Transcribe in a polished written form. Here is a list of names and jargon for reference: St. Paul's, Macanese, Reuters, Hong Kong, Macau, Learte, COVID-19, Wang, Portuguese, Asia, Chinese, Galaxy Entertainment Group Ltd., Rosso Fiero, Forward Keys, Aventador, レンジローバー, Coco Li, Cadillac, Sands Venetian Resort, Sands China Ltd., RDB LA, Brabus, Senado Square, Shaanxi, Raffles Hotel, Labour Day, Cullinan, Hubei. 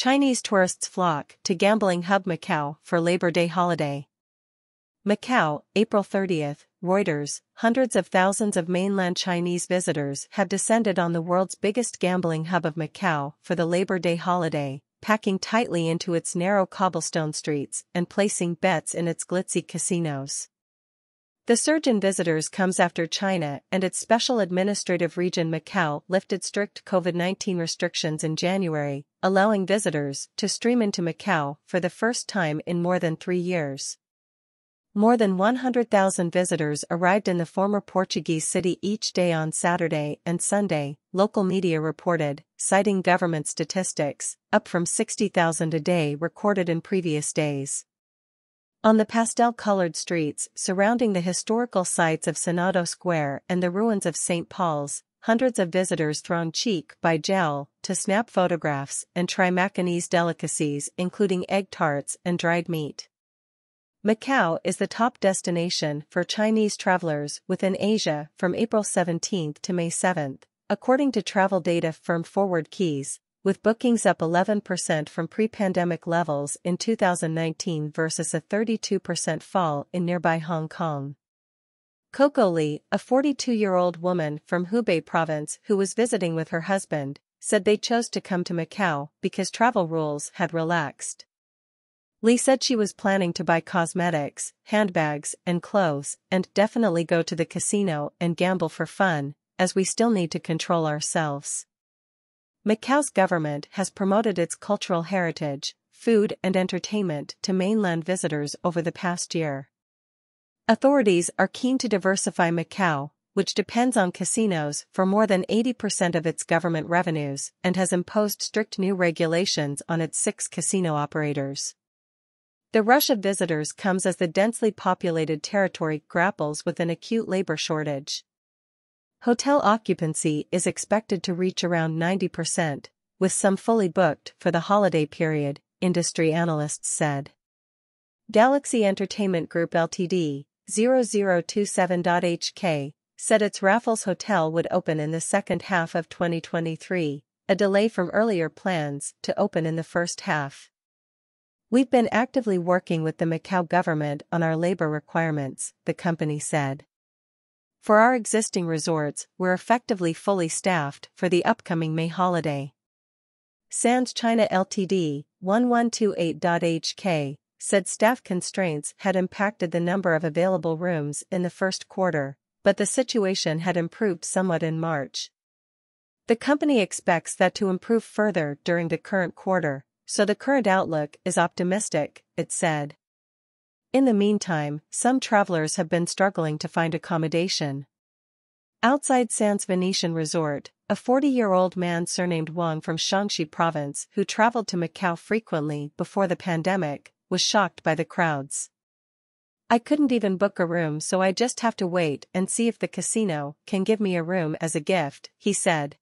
Chinese tourists flock to gambling hub Macau for Labor Day holiday. Macau, April 30, Reuters. Hundreds of thousands of mainland Chinese visitors have descended on the world's biggest gambling hub of Macau for the Labor Day holiday, packing tightly into its narrow cobblestone streets and placing bets in its glitzy casinos. The surge in visitors comes after China and its special administrative region Macau lifted strict COVID-19 restrictions in January, allowing visitors to stream into Macau for the first time in more than 3 years. More than 100,000 visitors arrived in the former Portuguese city each day on Saturday and Sunday, local media reported, citing government statistics, up from 60,000 a day recorded in previous days. On the pastel-colored streets surrounding the historical sites of Senado Square and the ruins of St. Paul's, hundreds of visitors throng cheek by jowl to snap photographs and try Macanese delicacies including egg tarts and dried meat. Macau is the top destination for Chinese travelers within Asia from April 17 to May 7, according to travel data firm Forward Keys, with bookings up 11% from pre-pandemic levels in 2019 versus a 32% fall in nearby Hong Kong. Coco Li, a 42-year-old woman from Hubei province who was visiting with her husband, said they chose to come to Macau because travel rules had relaxed. Lee said she was planning to buy cosmetics, handbags, and clothes, and definitely go to the casino and gamble for fun, as we still need to control ourselves. Macau's government has promoted its cultural heritage, food and entertainment to mainland visitors over the past year. Authorities are keen to diversify Macau, which depends on casinos for more than 80% of its government revenues and has imposed strict new regulations on its 6 casino operators. The rush of visitors comes as the densely populated territory grapples with an acute labor shortage. Hotel occupancy is expected to reach around 90%, with some fully booked for the holiday period, industry analysts said. Galaxy Entertainment Group Ltd. 0027.HK said its Raffles Hotel would open in the second half of 2023, a delay from earlier plans to open in the first half. We've been actively working with the Macau government on our labor requirements, the company said. For our existing resorts, we're effectively fully staffed for the upcoming May holiday. Sands China Ltd. 1128.HK said staff constraints had impacted the number of available rooms in the first quarter, but the situation had improved somewhat in March. The company expects that to improve further during the current quarter, so the current outlook is optimistic, it said. In the meantime, some travelers have been struggling to find accommodation. Outside Sands Venetian Resort, a 40-year-old man surnamed Wang from Shaanxi province who traveled to Macau frequently before the pandemic, was shocked by the crowds. I couldn't even book a room, so I just have to wait and see if the casino can give me a room as a gift, he said.